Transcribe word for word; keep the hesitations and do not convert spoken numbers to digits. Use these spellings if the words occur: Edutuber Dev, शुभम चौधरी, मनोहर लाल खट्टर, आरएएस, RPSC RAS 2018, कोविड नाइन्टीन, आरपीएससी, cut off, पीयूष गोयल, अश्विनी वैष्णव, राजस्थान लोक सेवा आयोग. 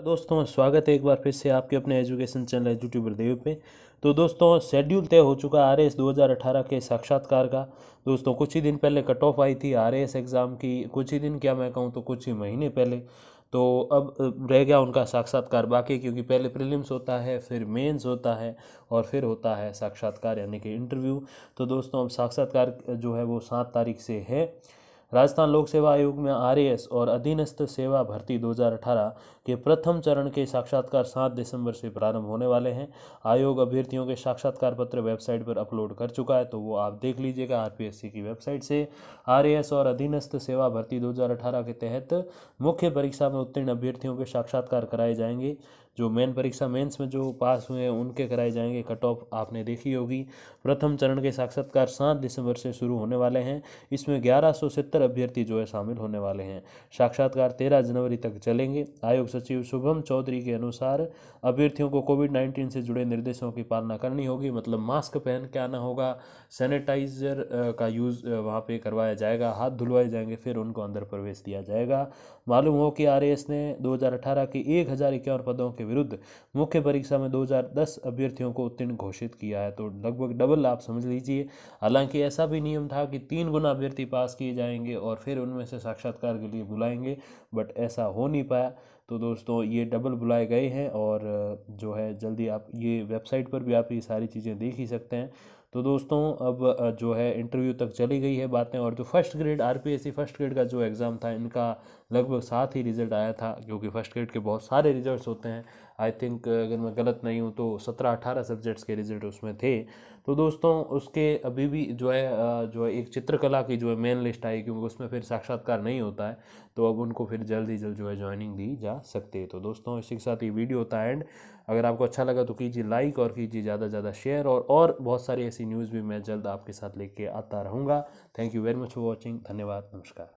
दोस्तों स्वागत है एक बार फिर से आपके अपने एजुकेशन चैनल एजुट्यूबर देव पे। तो दोस्तों शेड्यूल तय हो चुका आरएएस दो हज़ार अठारह के साक्षात्कार का। दोस्तों कुछ ही दिन पहले कट ऑफ आई थी आरएएस एग्ज़ाम की, कुछ ही दिन क्या मैं कहूँ तो कुछ ही महीने पहले। तो अब रह गया उनका साक्षात्कार बाकी, क्योंकि पहले प्रीलिम्स होता है, फिर मेंस होता है और फिर होता है साक्षात्कार यानी कि इंटरव्यू। तो दोस्तों अब साक्षात्कार जो है वो सात तारीख से है। राजस्थान लोक सेवा आयोग में आरएएस और अधीनस्थ सेवा भर्ती दो हज़ार अठारह के प्रथम चरण के साक्षात्कार सात दिसंबर से प्रारंभ होने वाले हैं। आयोग अभ्यर्थियों के साक्षात्कार पत्र वेबसाइट पर अपलोड कर चुका है, तो वो आप देख लीजिएगा आरपीएससी की वेबसाइट से। आरएएस और अधीनस्थ सेवा भर्ती दो हज़ार अठारह के तहत मुख्य परीक्षा में उत्तीर्ण अभ्यर्थियों के साक्षात्कार कराए जाएंगे। जो मेन परीक्षा मेंस में जो पास हुए हैं उनके कराए जाएंगे। कट ऑफ आपने देखी होगी। प्रथम चरण के साक्षात्कार सात दिसंबर से शुरू होने वाले हैं। इसमें ग्यारह सौ सत्तर अभ्यर्थी जो है शामिल होने वाले हैं। साक्षात्कार तेरह जनवरी तक चलेंगे। आयोग सचिव शुभम चौधरी के अनुसार अभ्यर्थियों को कोविड नाइन्टीन से जुड़े निर्देशों की पालना करनी होगी, मतलब मास्क पहन के आना होगा, सैनिटाइजर का यूज़ वहाँ पर करवाया जाएगा, हाथ धुलवाए जाएंगे, फिर उनको अंदर प्रवेश दिया जाएगा। मालूम हो कि आरएएस ने दो हज़ार अठारह के एक हज़ार इक्यावन पदों के विरुद्ध मुख्य परीक्षा में दो हज़ार दस अभ्यर्थियों को उत्तीर्ण घोषित किया है, तो लगभग डबल आप समझ लीजिए। हालांकि ऐसा भी नियम था कि तीन गुना अभ्यर्थी पास किए जाएंगे और फिर उनमें से साक्षात्कार के लिए बुलाएंगे, बट ऐसा हो नहीं पाया। तो दोस्तों ये डबल बुलाए गए हैं और जो है जल्दी आप ये वेबसाइट पर भी आप ये सारी चीज़ें देख ही सकते हैं। तो दोस्तों अब जो है इंटरव्यू तक चली गई है बातें। और जो first grade आरपीएससी first grade का जो एग्ज़ाम था, इनका लगभग साथ ही रिज़ल्ट आया था, क्योंकि फर्स्ट ग्रेड के बहुत सारे रिजल्ट्स होते हैं। आई थिंक अगर मैं गलत नहीं हूँ तो सत्रह अठारह सब्जेक्ट्स के रिजल्ट उसमें थे। तो दोस्तों उसके अभी भी जो है जो है एक चित्रकला की जो है मेन लिस्ट आई, क्योंकि उसमें फिर साक्षात्कार नहीं होता है, तो अब उनको फिर जल्द ही जल्द जो है ज्वाइनिंग दी जा सकती है। तो दोस्तों इसी के साथ ये वीडियो होता है एंड। अगर आपको अच्छा लगा तो कीजिए लाइक और कीजिए ज़्यादा से ज़्यादा शेयर, और और बहुत सारी ऐसी न्यूज़ भी मैं जल्द आपके साथ लेके आता रहूँगा। Thank you very much for watching. धन्यवाद, नमस्कार।